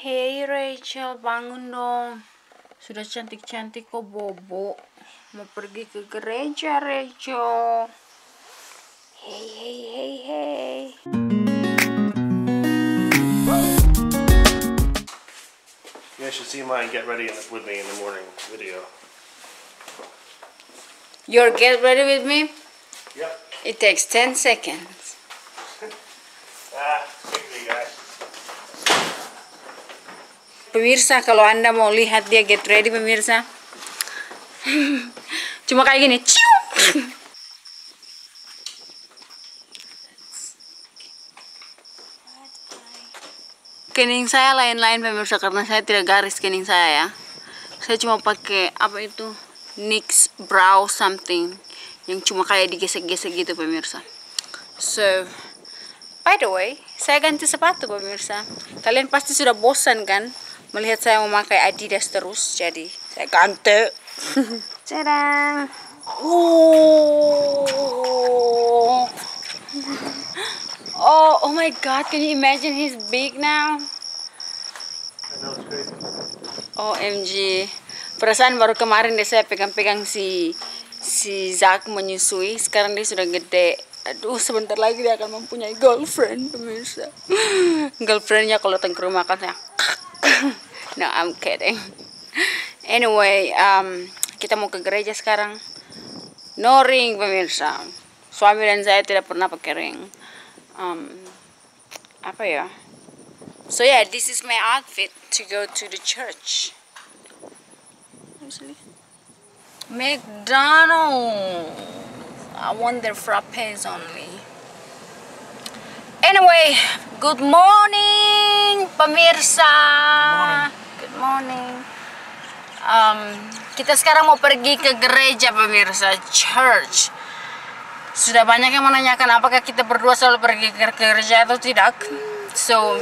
Hey Rachel, bangun dong. Sudah cantik-cantik kok bobo. Mau pergi ke gereja, Rachel. Hey, hey, hey, hey. You guys should see mine get ready with me in the morning video. Your get ready with me? Yep. It takes 10 seconds. Pemirsa, kalau Anda mau lihat dia get ready, pemirsa. Cuma kayak gini. Kening saya lain-lain, pemirsa, karena saya tidak garis kening saya ya. Saya cuma pakai apa itu? NYX brow something yang cuma kayak digesek-gesek gitu, pemirsa. So, by the way, saya ganti sepatu, pemirsa. Kalian pasti sudah bosan kan? Melihat saya memakai Adidas terus, jadi saya ganti. Tadang. Oh. Oh my God, can you imagine he's big now? I know, it's crazy. OMG. Perasaan baru kemarin deh saya pegang-pegang si Zach menyusui, sekarang dia sudah gede. Aduh, sebentar lagi dia akan mempunyai girlfriend, pemirsa. Girlfriendnya kalau datang ke rumah kan saya. No, I'm kidding. Anyway, kita mau ke gereja sekarang. No ring, pemirsa. Suami dan saya tidak pernah pakai ring. Apa ya? So yeah, this is my outfit to go to the church. McDonald's. I want their frappes only. Anyway, good morning, pemirsa. Good morning. Kita sekarang mau pergi ke gereja, pemirsa, church. Sudah banyak yang menanyakan apakah kita berdua selalu pergi ke gereja atau tidak. So,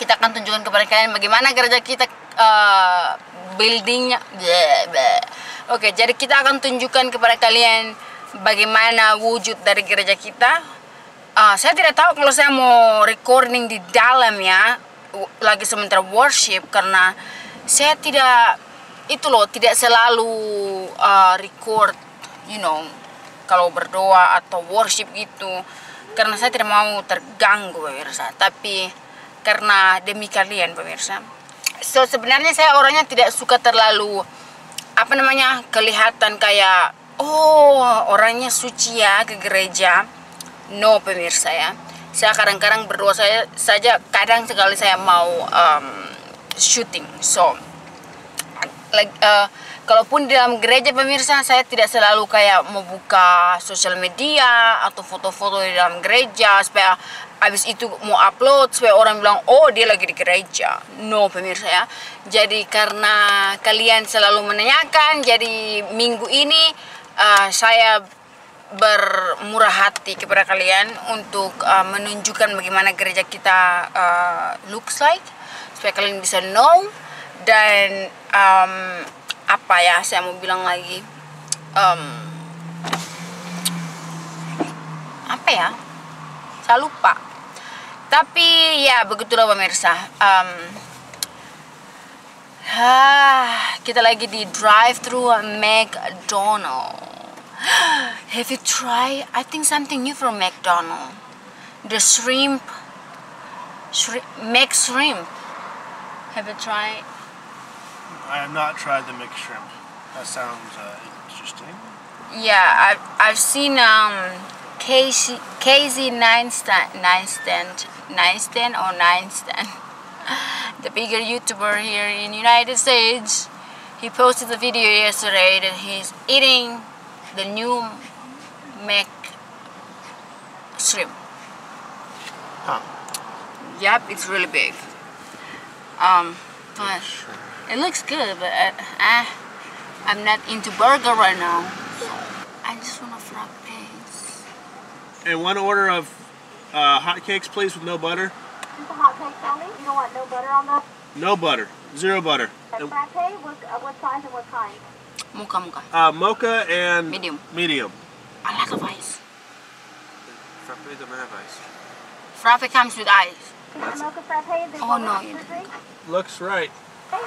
kita akan tunjukkan kepada kalian bagaimana gereja kita buildingnya. Oke, jadi kita akan tunjukkan kepada kalian bagaimana wujud dari gereja kita. Saya tidak tahu kalau saya mau recording di dalam ya, lagi sementara worship, karena saya tidak, itu loh, tidak selalu record, you know, kalau berdoa atau worship gitu, karena saya tidak mau terganggu, pemirsa. Tapi karena demi kalian, pemirsa. So sebenarnya saya orangnya tidak suka terlalu apa namanya, kelihatan kayak, oh, orangnya suci ya ke gereja. No, pemirsa ya. Saya kadang-kadang berdoa saya saja, kadang sekali saya mau shooting. So, like, kalaupun di dalam gereja, pemirsa, saya tidak selalu kayak mau buka sosial media atau foto-foto di dalam gereja supaya abis itu mau upload supaya orang bilang, oh, dia lagi di gereja. No, pemirsa ya. Jadi karena kalian selalu menanyakan, jadi minggu ini saya bermurah hati kepada kalian untuk menunjukkan bagaimana gereja kita looks like, supaya kalian bisa know. Dan apa ya, saya mau bilang lagi, apa ya, saya lupa. Tapi ya begitulah, pemirsa. Kita lagi di drive-thru McDonald's. Have you tried? I think something new from McDonald's. The shrimp McShrimp. Have you tried? I have not tried the McShrimp. That sounds interesting. Yeah, I've seen Casey Neinstan. The bigger YouTuber here in United States, he posted a video yesterday that he's eating the new McShrimp. Huh. Yep, it's really big. But it looks good, but I'm not into burger right now. So I just want a frappes. And one order of hotcakes, please, with no butter. You don't want no butter on that? No butter. Zero butter. And frappe, what size and what kind? Mocha. Mocha and medium. I like a ice. Frappe doesn't have ice. Frappe comes with ice. Oh no, you didn't. Looks right. Thank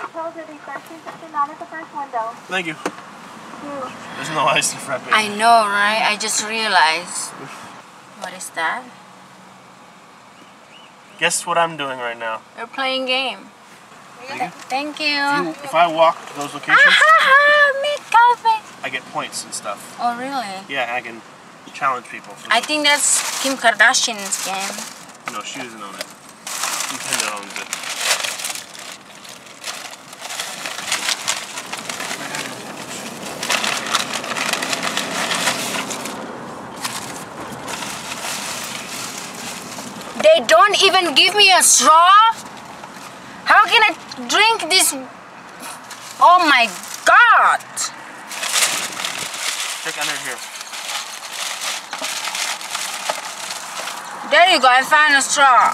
you. There's no ice in frappe. I know, right? I just realized. What is that? Guess what I'm doing right now? You're playing game. Thank you. If I walk to those locations, I get points and stuff. Oh really? Yeah, and I can challenge people. I think that's Kim Kardashian's game. No, she doesn't own it. Nintendo owns it. They don't even give me a straw? How can I drink this? Oh my god! Check under here. There you go, I found a straw.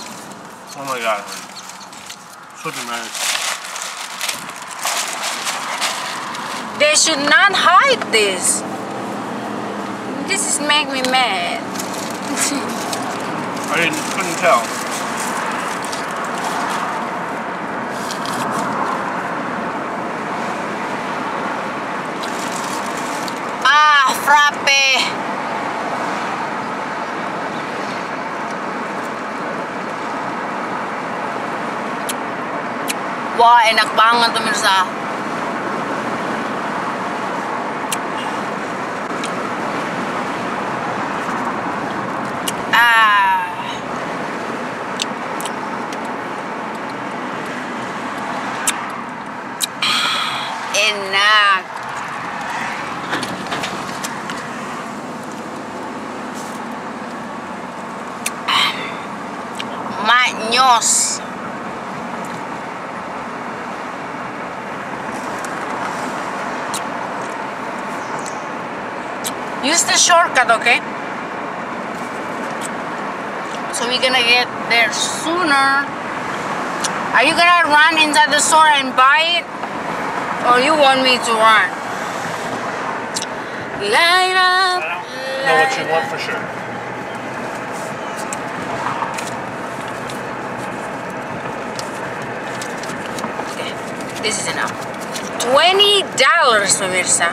Oh my god. Fucking nice. They should not hide this. This is making me mad. I couldn't tell. Ah, frappe. Wah, enak banget pemirsa. Maknyos. Use the shortcut, okay? So we're gonna get there sooner. Are you gonna run inside the store and buy it? Or you want me to run? Light up. I don't know what you want for sure. This is enough. $20 pemirsa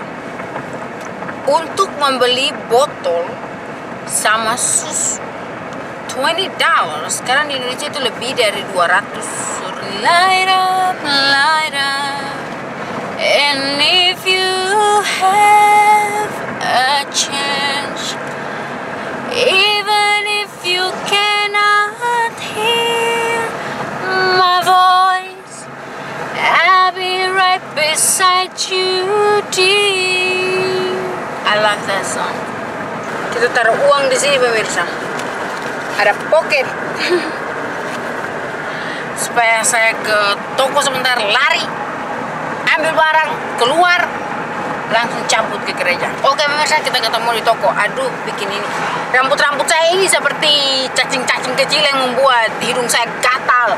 untuk membeli botol sama susu. $20 sekarang di Indonesia itu lebih dari 200. Light up, and if you have a chance, even if you cannot hear my voice, I'll be right beside you, dear. I love that song. Kita taruh uang di sini pemirsa. Ada pocket. Supaya saya ke toko sebentar, lari, ambil barang, keluar, langsung cabut ke gereja. Oke pemirsa, kita ketemu di toko. Aduh, bikin ini. Rambut-rambut saya ini seperti cacing-cacing kecil yang membuat hidung saya gatal.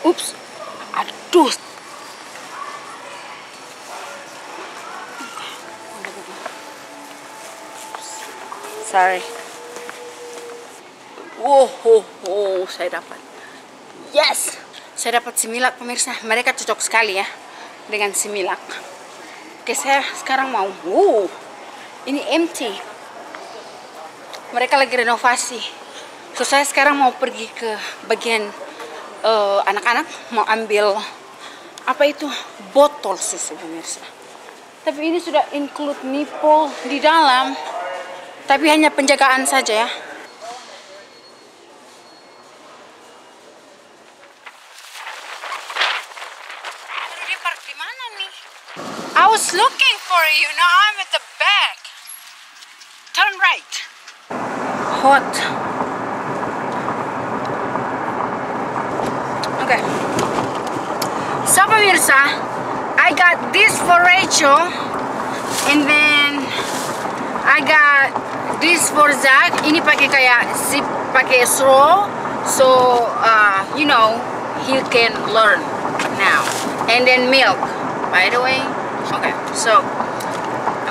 Ups, aduh. Sorry. Wow, saya dapat. Yes, saya dapat Similac pemirsa. Mereka cocok sekali ya dengan Similac. Oke, saya sekarang mau. Wow, ini empty. Mereka lagi renovasi. So saya sekarang mau pergi ke bagian anak-anak, mau ambil apa itu, botol susu pemirsa. Tapi ini sudah include nipple di dalam, tapi hanya penjagaan saja ya. Di park di mana nih? I was looking for you, now I'm at the back. Turn right. Hot. Okay. So pemirsa, I got this for Rachel, and then I got this for Zach. Ini pakai kayak zip, pakai straw, so you know, he can learn now. And then milk, by the way. Okay, so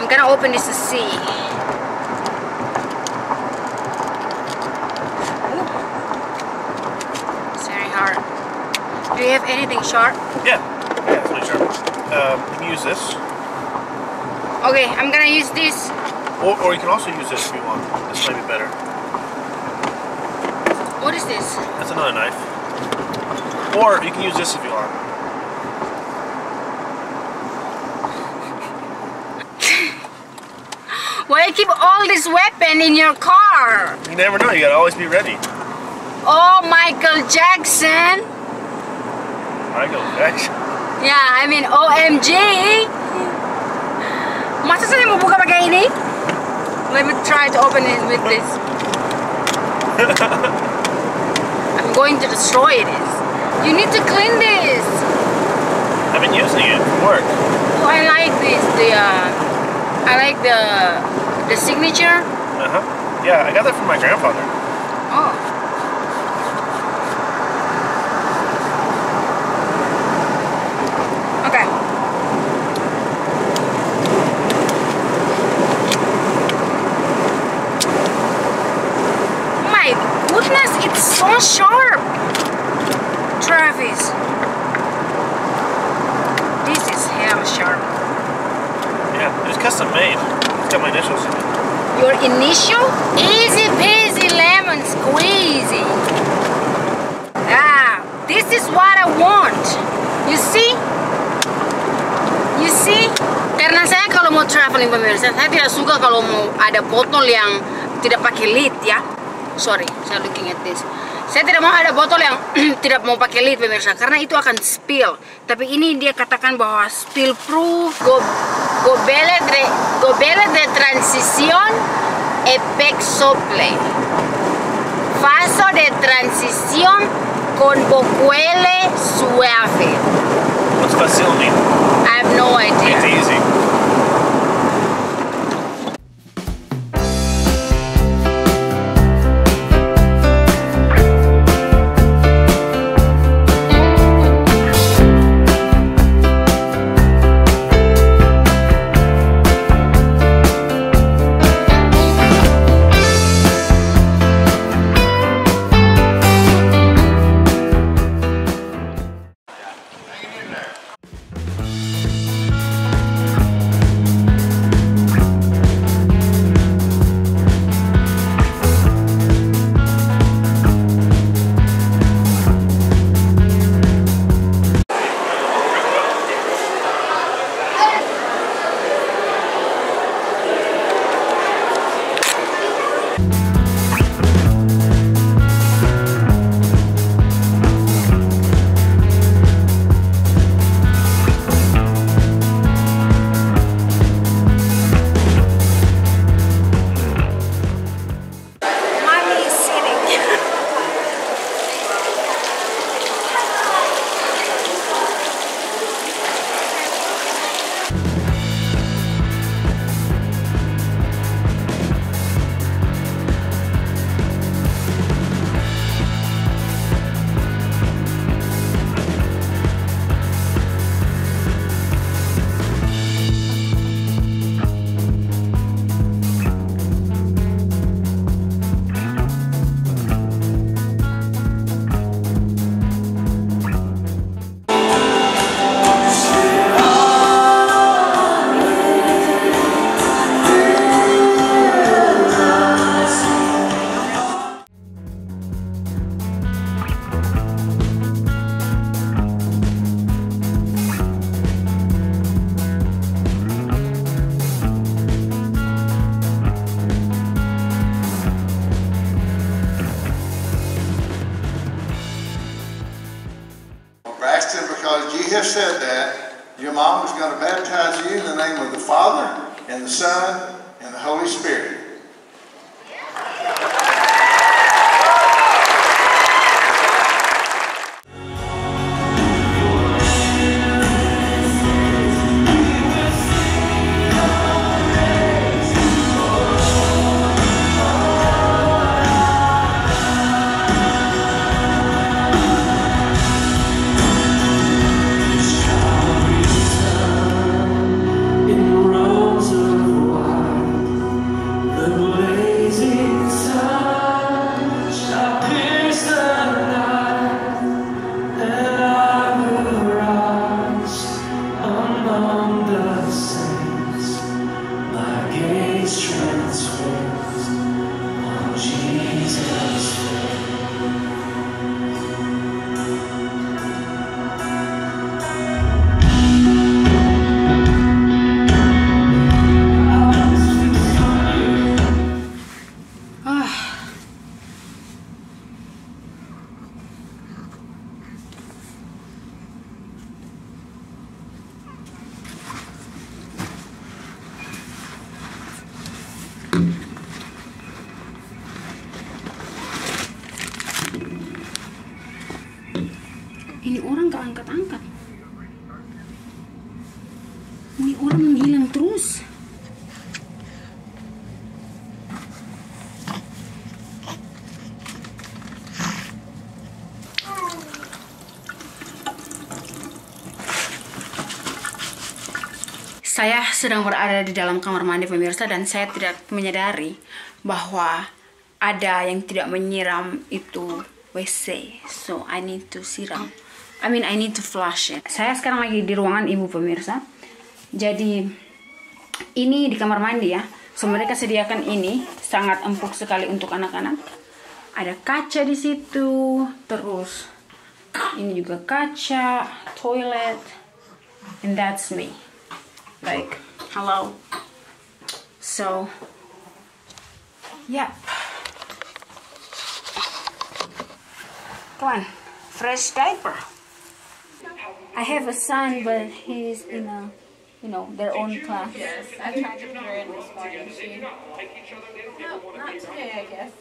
I'm gonna open this to see. Ooh. It's very hard. Do you have anything sharp? Yeah, definitely sharp. You can use this. Okay, I'm gonna use this. Or you can also use this if you want. This might be better. What is this? That's another knife. Or you can use this if you want. Why do you keep all this weapon in your car? You never know, you gotta always be ready. Oh, Michael Jackson! Michael Jackson? Yeah, I mean OMG! Masa saya mau buka pakai ini? Let me try to open it with this. I'm going to destroy this. You need to clean this. I've been using it for work. Oh, I like this. I like the signature. Uh-huh. Yeah, I got that from my grandfather. Oh. Okay. My goodness, it's so sharp. Travis. This is hell sharp. Yeah, it was custom made. It's got my initials in it. Your initial? Easy peasy lemon squeezy. Ah, this is what I want. You see? You see? Karena saya kalau mau traveling pemirsa, saya tidak suka kalau mau ada botol yang tidak pakai lid ya. Sorry, saya looking at this. Saya tidak mau ada botol yang tidak mau pakai lid pemirsa, karena itu akan spill. Tapi ini dia katakan bahwa spill proof, gobelet de transición epec sople, vaso de transición con bocuele suave. What's vasil mean? I have no idea. It's easy. You just said that your mom was going to baptize you in the name of the Father, and the Son, and the Holy Spirit. In the rows of ini orang gak angkat-angkat, ini orang menghilang terus. Saya sedang berada di dalam kamar mandi pemirsa, dan saya tidak menyadari bahwa ada yang tidak menyiram itu WC. So, I need to siram. I need to flush it. Saya sekarang lagi di ruangan ibu pemirsa. Jadi, ini di kamar mandi ya. So, mereka sediakan ini. Sangat empuk sekali untuk anak-anak. Ada kaca di situ. Terus, ini juga kaca, toilet. And that's me. Like, hello. So, yeah. Come on, fresh diaper. I have a son, but he's in a, their own class. Yes, I tried to put her in this morning. No, not today, I guess.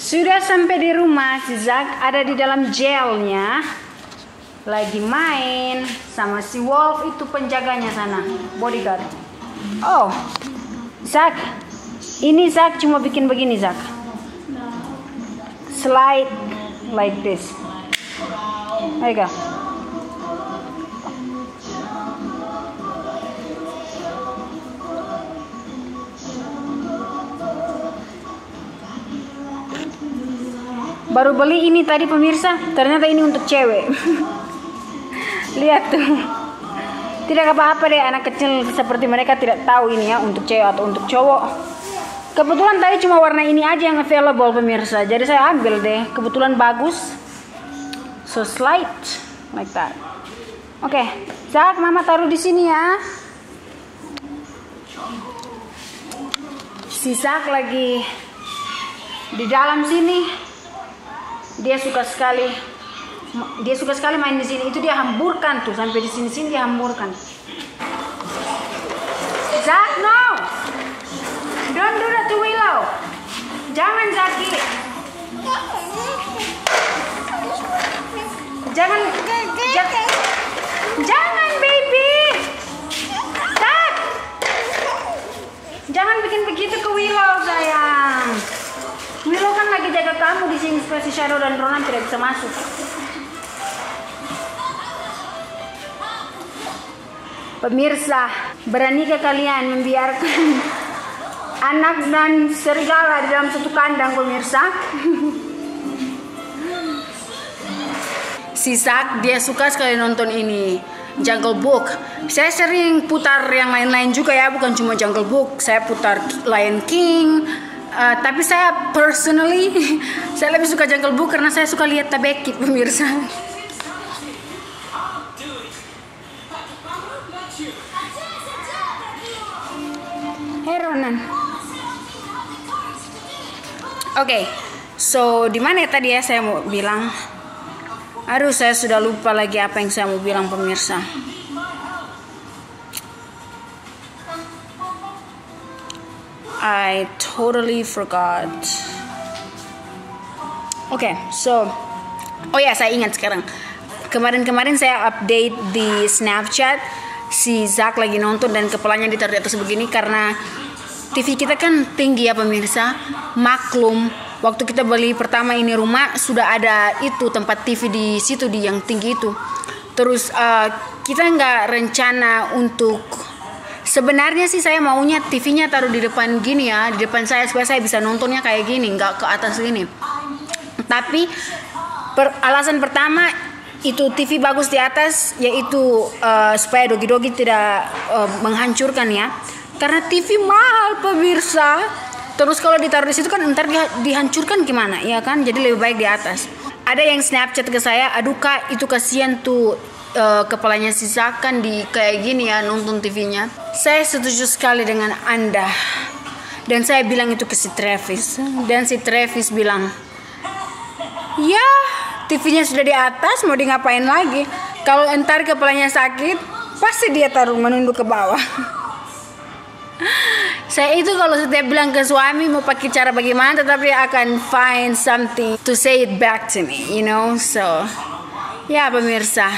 Sudah sampai di rumah, si Zach ada di dalam jailnya, lagi main sama si Wolf itu penjaganya sana, bodyguard. Oh, Zach, ini Zach cuma bikin begini Zach, slide like this, there you go. Baru beli ini tadi pemirsa, ternyata ini untuk cewek. Lihat tuh. Tidak apa-apa deh anak kecil seperti mereka tidak tahu ini ya untuk cewek atau untuk cowok. Kebetulan tadi cuma warna ini aja yang available pemirsa. Jadi saya ambil deh, kebetulan bagus. So slide like that. Oke, Zak, mama taruh di sini ya. Si Zak lagi di dalam sini. Dia suka sekali main di sini. Itu dia hamburkan tuh sampai di sini dia hamburkan. Zach, no, don't do that to Willow. Jangan Zaki. Jangan baby. Zach, jangan bikin begitu ke Willow sayang. Willow kan lagi jaga kamu di sini supaya si Shadow dan Ronan tidak bisa masuk. Pemirsa, beranikah kalian membiarkan anak dan serigala di dalam satu kandang pemirsa? Si Zach dia suka sekali nonton ini, Jungle Book. Saya sering putar yang lain-lain juga ya, bukan cuma Jungle Book. Saya putar Lion King. Tapi saya personally saya lebih suka Jungle Book karena saya suka lihat tabekit pemirsa. Hey Ronan. Oke, so dimana ya tadi ya saya mau bilang? Aduh, saya sudah lupa lagi apa yang saya mau bilang pemirsa. I totally forgot. Oke, so saya ingat sekarang. Kemarin saya update di Snapchat si Zach lagi nonton dan kepalanya ditaruh di atas begini karena TV kita kan tinggi ya pemirsa. Maklum, waktu kita beli pertama ini rumah sudah ada itu tempat TV di situ di yang tinggi itu. Terus kita nggak rencana untuk sebenarnya sih saya maunya TV-nya taruh di depan gini ya, di depan saya supaya saya bisa nontonnya kayak gini, nggak ke atas gini. Tapi alasan pertama itu TV bagus di atas yaitu supaya dogi-dogi tidak menghancurkan ya. Karena TV mahal pemirsa. Terus kalau ditaruh di situ kan ntar dihancurkan gimana ya kan? Jadi lebih baik di atas. Ada yang Snapchat ke saya, aduh kak itu kasihan tuh. Kepalanya si Zach kan di kayak gini ya nonton TV-nya. Saya setuju sekali dengan Anda. Dan saya bilang itu ke si Travis. Dan si Travis bilang, ya TV-nya sudah di atas mau di ngapain lagi. Kalau entar kepalanya sakit pasti dia taruh menunduk ke bawah. Saya itu kalau setiap bilang ke suami mau pakai cara bagaimana, tetapi akan find something to say it back to me, you know. So, ya pemirsa,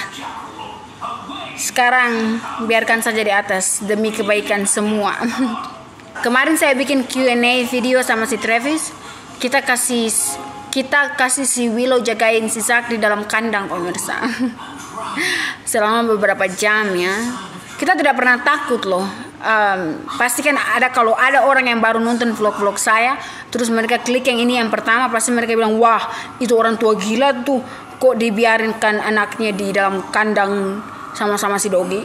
sekarang biarkan saja di atas demi kebaikan semua. Kemarin saya bikin Q&A video sama si Travis. Kita kasih si Willow jagain si Zach di dalam kandang, pemirsa. Selama beberapa jam ya. Kita tidak pernah takut loh. Pastikan ada, kalau ada orang yang baru nonton vlog-vlog saya, terus mereka klik yang ini yang pertama, pasti mereka bilang, wah itu orang tua gila tuh, kok dibiarinkan anaknya di dalam kandang sama-sama si Dogi.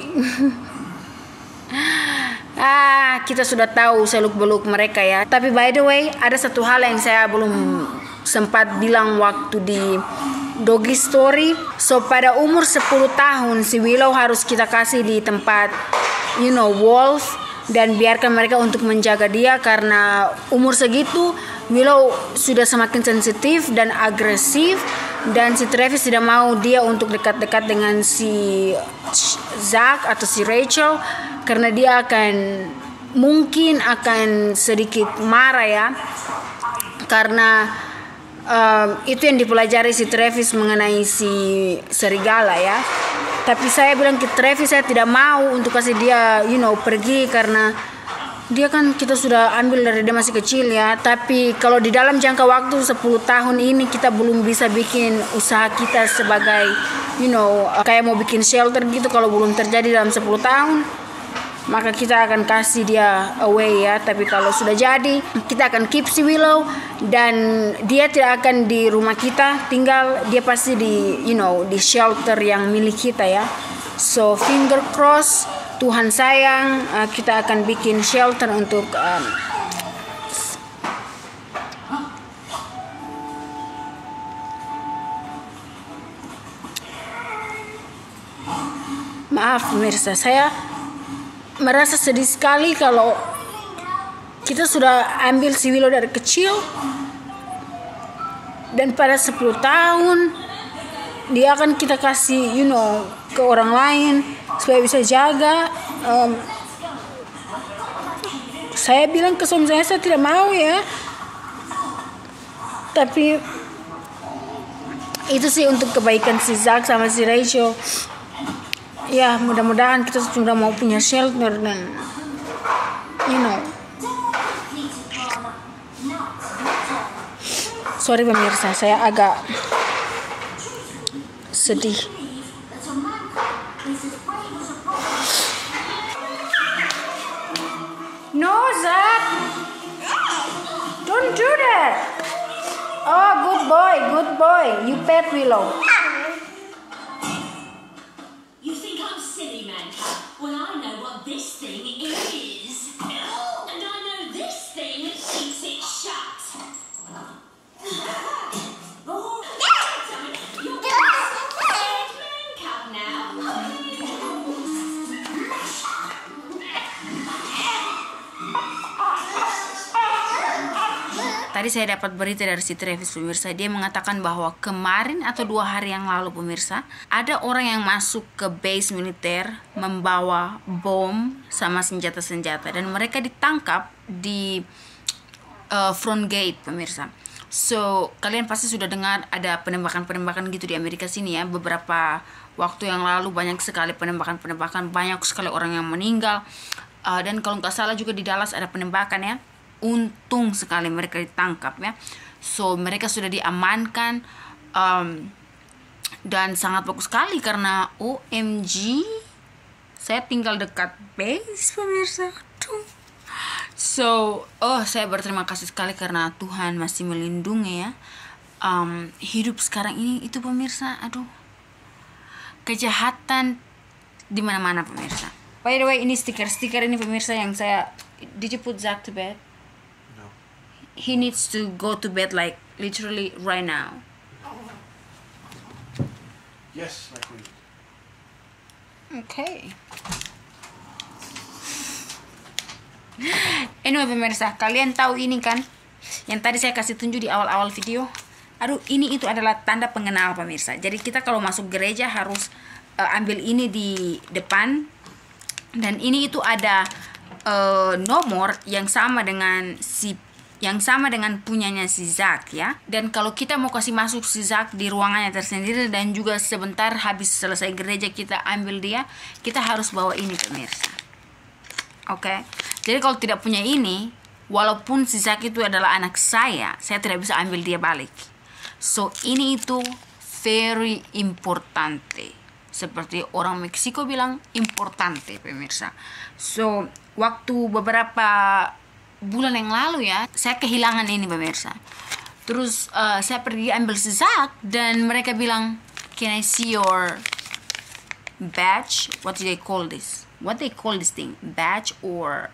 Kita sudah tahu seluk-beluk mereka ya. Tapi by the way, ada satu hal yang saya belum sempat bilang waktu di Doggy Story. So pada umur 10 tahun si Willow harus kita kasih di tempat, you know, wolf, dan biarkan mereka untuk menjaga dia, karena umur segitu Willow sudah semakin sensitif dan agresif, dan si Travis tidak mau dia untuk dekat-dekat dengan si Zach atau si Rachel, karena dia akan mungkin akan sedikit marah ya, karena itu yang dipelajari si Travis mengenai si serigala ya. Tapi saya bilang ke Travis, saya tidak mau untuk kasih dia, you know, pergi, karena dia kan kita sudah ambil dari dia masih kecil ya. Tapi kalau di dalam jangka waktu 10 tahun ini kita belum bisa bikin usaha kita sebagai, you know, kayak mau bikin shelter gitu, kalau belum terjadi dalam 10 tahun maka kita akan kasih dia away ya. Tapi kalau sudah jadi, kita akan keep si Willow, dan dia tidak akan di rumah kita tinggal, dia pasti di, you know, di shelter yang milik kita ya. So finger cross, Tuhan sayang, kita akan bikin shelter untuk maaf pemirsa, saya merasa sedih sekali kalau kita sudah ambil si Willow dari kecil, dan pada 10 tahun dia akan kita kasih, you know, ke orang lain supaya bisa jaga. Saya bilang ke suami saya tidak mau ya, tapi itu sih untuk kebaikan si Zach sama si Rachel. Ya mudah-mudahan kita sudah mau punya shelter, dan you know, sorry pemirsa, saya agak sedih. No Zach, don't do that. Oh good boy, good boy, you pet Willow. Well, I know what this thing is. And I know this thing thinks it shut. Oh, you're now. Tadi saya dapat berita dari si Travis pemirsa. Dia mengatakan bahwa kemarin atau 2 hari yang lalu pemirsa, ada orang yang masuk ke base militer membawa bom sama senjata-senjata, dan mereka ditangkap di front gate pemirsa. So kalian pasti sudah dengar ada penembakan-penembakan gitu di Amerika sini ya. Beberapa waktu yang lalu banyak sekali penembakan-penembakan, banyak sekali orang yang meninggal, dan kalau nggak salah juga di Dallas ada penembakan ya. Untung sekali mereka ditangkap ya. So mereka sudah diamankan, dan sangat bagus sekali karena OMG saya tinggal dekat base pemirsa. So saya berterima kasih sekali karena Tuhan masih melindungi ya. Hidup sekarang ini itu pemirsa, aduh, kejahatan di mana-mana pemirsa. By the way, ini stiker-stiker ini pemirsa yang saya, did you put Zach to bed? He needs to go to bed like literally right now. Yes, my queen. Okay. Anyway pemirsa, kalian tahu ini kan yang tadi saya kasih tunjuk di awal-awal video. Aduh, ini itu adalah tanda pengenal pemirsa. Jadi kita kalau masuk gereja harus ambil ini di depan, dan ini itu ada nomor yang sama dengan punyanya si Zach ya. Dan kalau kita mau kasih masuk si Zach di ruangannya tersendiri, dan juga sebentar habis selesai gereja kita ambil dia, kita harus bawa ini pemirsa. Oke. Jadi kalau tidak punya ini, walaupun si Zach itu adalah anak saya tidak bisa ambil dia balik. So ini itu very importante. Seperti orang Meksiko bilang importante pemirsa. So waktu beberapa bulan yang lalu ya, saya kehilangan ini pemirsa. Terus saya pergi ambil si Zach, dan mereka bilang, "Can I see your badge? What do they call this? What they call this thing? Badge or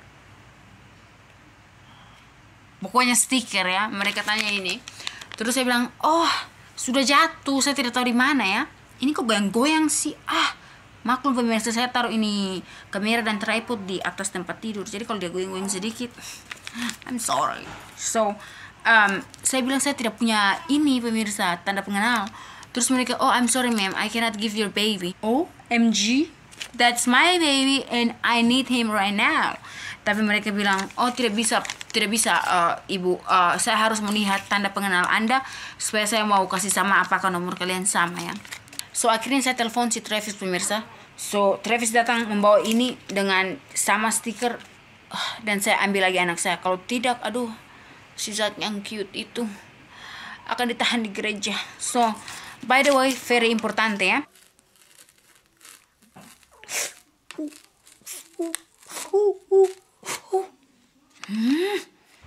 pokoknya stiker ya." Mereka tanya ini. Terus saya bilang, "Oh, sudah jatuh. Saya tidak tahu di mana ya. Ini kok goyang-goyang sih." Maklum pemirsa, saya taruh ini kamera dan tripod di atas tempat tidur. Jadi kalau dia goyang-goyang sedikit, I'm sorry. So, saya bilang saya tidak punya ini pemirsa, tanda pengenal. Terus mereka, "Oh, I'm sorry ma'am, I cannot give your baby." OMG, that's my baby and I need him right now. Tapi mereka bilang, "Oh, tidak bisa ibu, saya harus melihat tanda pengenal Anda supaya saya mau kasih sama apakah nomor kalian sama ya." So akhirnya saya telepon si Travis pemirsa. So Travis datang membawa ini dengan sama stiker, dan saya ambil lagi anak saya. Kalau tidak, aduh, si Zach yang cute itu akan ditahan di gereja. So by the way, very importante ya.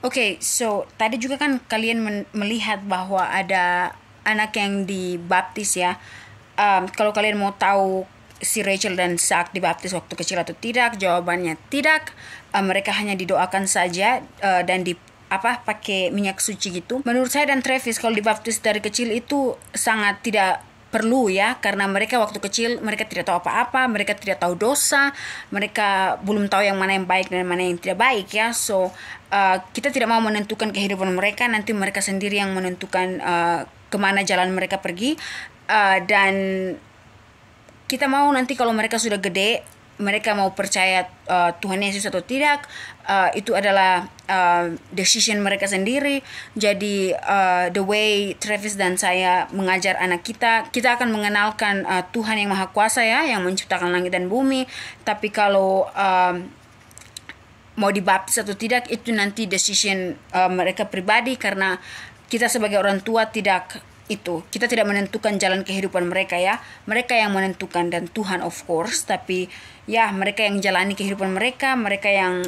Oke, so tadi juga kan kalian melihat bahwa ada anak yang dibaptis ya. Kalau kalian mau tahu si Rachel dan Zach dibaptis waktu kecil atau tidak, jawabannya tidak. Mereka hanya didoakan saja dan di pakai minyak suci gitu. Menurut saya dan Travis, kalau dibaptis dari kecil itu sangat tidak perlu ya, karena mereka waktu kecil mereka tidak tahu apa-apa, mereka tidak tahu dosa, mereka belum tahu yang mana yang baik dan mana yang tidak baik ya. So kita tidak mau menentukan kehidupan mereka, nanti mereka sendiri yang menentukan kemana jalan mereka pergi. Dan kita mau nanti kalau mereka sudah gede, mereka mau percaya Tuhan Yesus atau tidak, itu adalah decision mereka sendiri. Jadi the way Travis dan saya mengajar anak kita, kita akan mengenalkan Tuhan yang Maha Kuasa ya, yang menciptakan langit dan bumi. Tapi kalau mau dibaptis atau tidak, itu nanti decision mereka pribadi, karena kita sebagai orang tua kita tidak menentukan jalan kehidupan mereka ya. Mereka yang menentukan, dan Tuhan of course, tapi ya mereka yang jalani kehidupan mereka. Mereka yang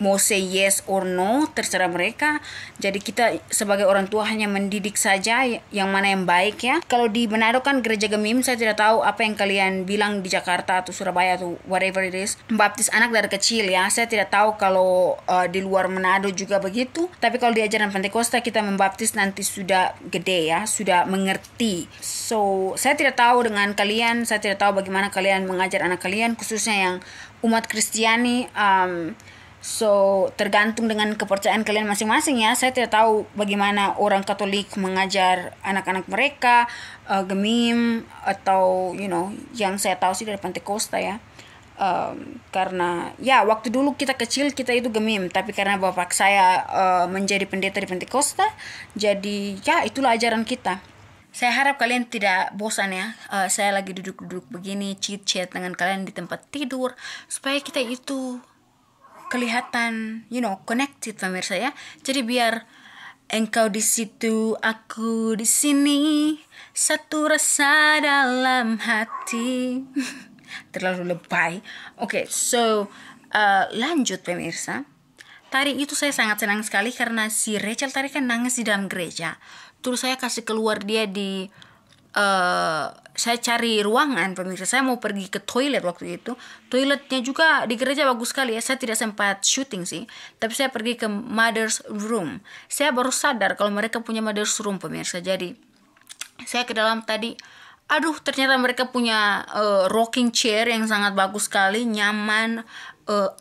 mau say yes or no, terserah mereka. Jadi kita sebagai orang tua hanya mendidik saja yang mana yang baik ya. Kalau di Manado kan gereja Gemim, saya tidak tahu apa yang kalian bilang di Jakarta atau Surabaya atau whatever it is. Baptis anak dari kecil ya. Saya tidak tahu kalau di luar Manado juga begitu. Tapi kalau di ajaran Pentakosta, kita membaptis nanti sudah gede ya, sudah mengerti. So saya tidak tahu dengan kalian, saya tidak tahu bagaimana kalian mengajar anak kalian, khususnya yang umat Kristiani. So tergantung dengan kepercayaan kalian masing-masing ya. Saya tidak tahu bagaimana orang Katolik mengajar anak-anak mereka, Gemim, atau yang saya tahu sih dari Pentakosta ya. Karena ya waktu dulu kita kecil kita itu Gemim, tapi karena bapak saya menjadi pendeta di Pentakosta, jadi ya itulah ajaran kita. Saya harap kalian tidak bosan ya. Saya lagi duduk-duduk begini chit-chat dengan kalian di tempat tidur, supaya kita itu kelihatan connected pemirsa ya. Jadi biar engkau di situ, aku di sini, satu rasa dalam hati. Terlalu lebay. Oke, so lanjut pemirsa. Tadi itu saya sangat senang sekali karena si Rachel tadi kan nangis di dalam gereja. Terus saya kasih keluar dia di saya cari ruangan pemirsa. Saya mau pergi ke toilet waktu itu. Toiletnya juga di gereja bagus sekali ya. Saya tidak sempat syuting sih, tapi saya pergi ke mother's room. Saya baru sadar kalau mereka punya mother's room pemirsa. Jadi saya ke dalam tadi. Aduh, ternyata mereka punya rocking chair yang sangat bagus sekali, nyaman,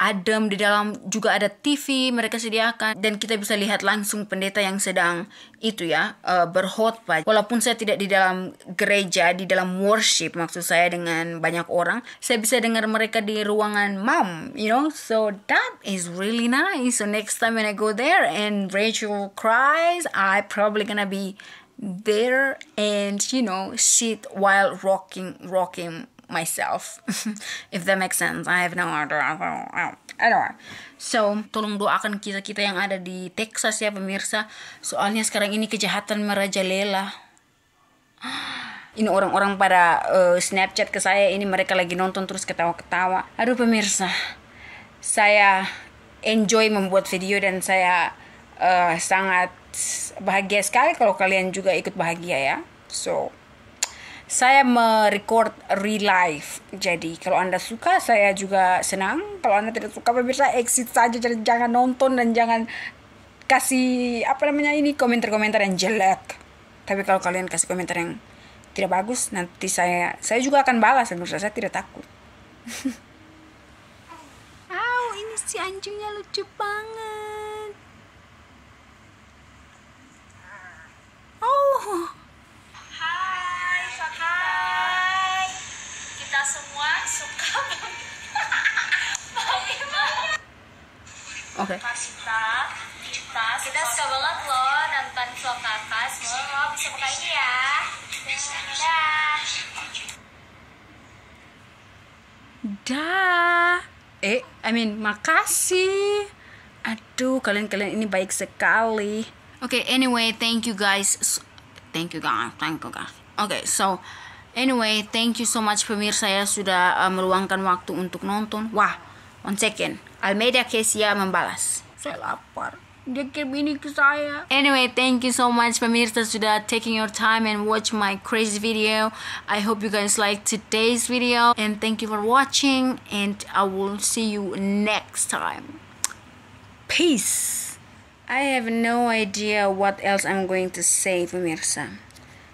adem, di dalam juga ada TV mereka sediakan, dan kita bisa lihat langsung pendeta yang sedang itu ya berkhotbah. Walaupun saya tidak di dalam gereja, di dalam worship maksud saya dengan banyak orang, saya bisa dengar mereka di ruangan mom, you know, so that is really nice. So next time when I go there and Rachel cries, I probably gonna be there and you know sit while rocking myself, if that makes sense. I have no idea. I don't know. So, tolong doakan kita-kita yang ada di Texas ya pemirsa. Soalnya sekarang ini kejahatan merajalela. Ini orang-orang pada Snapchat ke saya, ini mereka lagi nonton terus ketawa-ketawa. Aduh pemirsa, saya enjoy membuat video dan saya sangat bahagia sekali kalau kalian juga ikut bahagia ya. So, saya merecord real life. Jadi kalau Anda suka, saya juga senang. Kalau Anda tidak suka, pemirsa exit saja. Jadi jangan nonton dan jangan kasih komentar-komentar yang jelek. Tapi kalau kalian kasih komentar yang tidak bagus, nanti saya juga akan balas, pemirsa. Saya tidak takut. Wow, ini si anjingnya lucu banget. Oh. Oke. Okay. Kita suka banget loh nonton vlog kakak. Semoga kamu bisa buka ini ya. Dah. Dah. Makasih. Aduh, kalian ini baik sekali. Oke, anyway, thank you guys. Thank you guys. Oke, so anyway, thank you so much pemirsa ya sudah meluangkan waktu untuk nonton. Wah, one second. Almeida Kesia membalas, saya lapar, dia kirim ini ke saya. Anyway, thank you so much pemirsa sudah taking your time and watch my crazy video. I hope you guys like today's video and thank you for watching and I will see you next time. Peace. I have no idea what else I'm going to say pemirsa.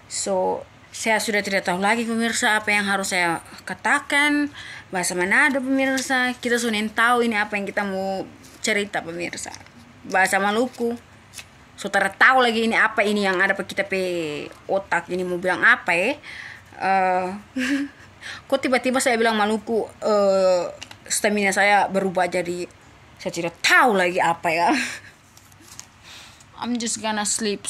So, saya sudah tidak tahu lagi pemirsa apa yang harus saya katakan. Bahasa Manado pemirsa. Kita sudah tahu ini apa yang kita mau cerita pemirsa. Bahasa Maluku. Saudara tahu lagi ini apa ini yang ada kita pe otak. Ini mau bilang apa ya. Kok tiba-tiba saya bilang Maluku. Stamina saya berubah jadi. Saya tidak tahu lagi apa ya. I'm just gonna sleep.